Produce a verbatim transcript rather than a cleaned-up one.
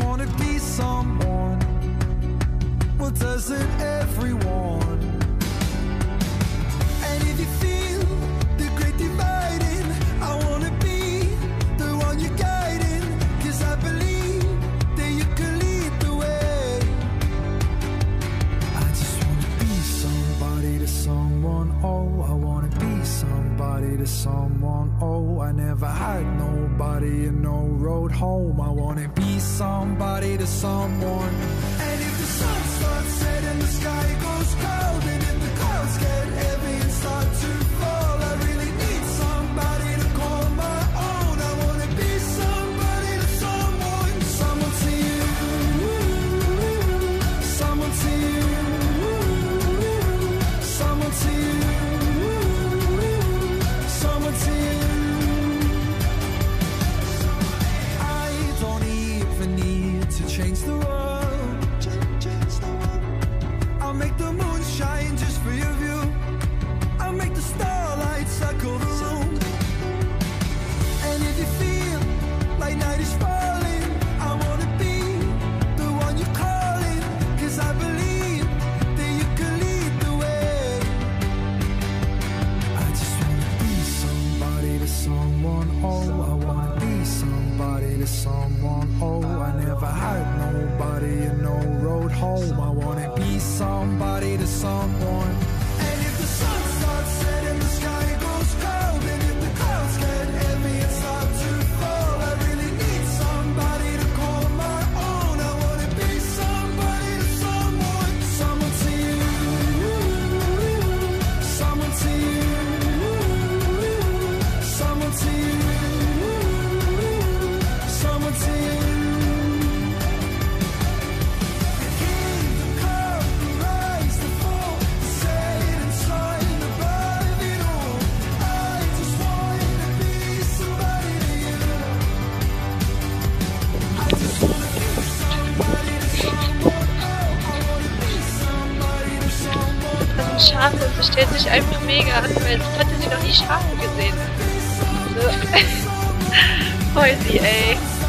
just wanna be someone. Well, doesn't everyone? And if you feel the great dividing, I wanna be the one you're guiding, 'cause I believe that you can lead the way. I just wanna be somebody to someone, oh, I wanna be somebody to someone, oh, I never had nobody and no road home. I wanna be somebody to someone. And if the sun starts setting, the sky goes cold, and if the clouds get heavy and start to fall, I really need somebody to call my own. I wanna be somebody to someone. Someone to you, someone to you, someone to you, someone to you. I don't even need to change the world. Make the moon shine just for your view. I'll make the starlight circle the room. And if you feel like night is falling, I wanna be the one you're calling, 'cause I believe that you can lead the way. I just wanna be somebody to someone, oh, I wanna be somebody to someone, oh, I never had nobody and no road home. I wanna be somebody to someone. And if the sun starts setting, the sky goes cold, and if the clouds get heavy and start to fall, I really need somebody to call my own. I wanna be somebody to someone. Someone to you, someone to you, someone to you, someone to you. Schade, sie stellt sich einfach mega an, weil das hatte sie noch nie Schafe gesehen. So. Heusy, ey.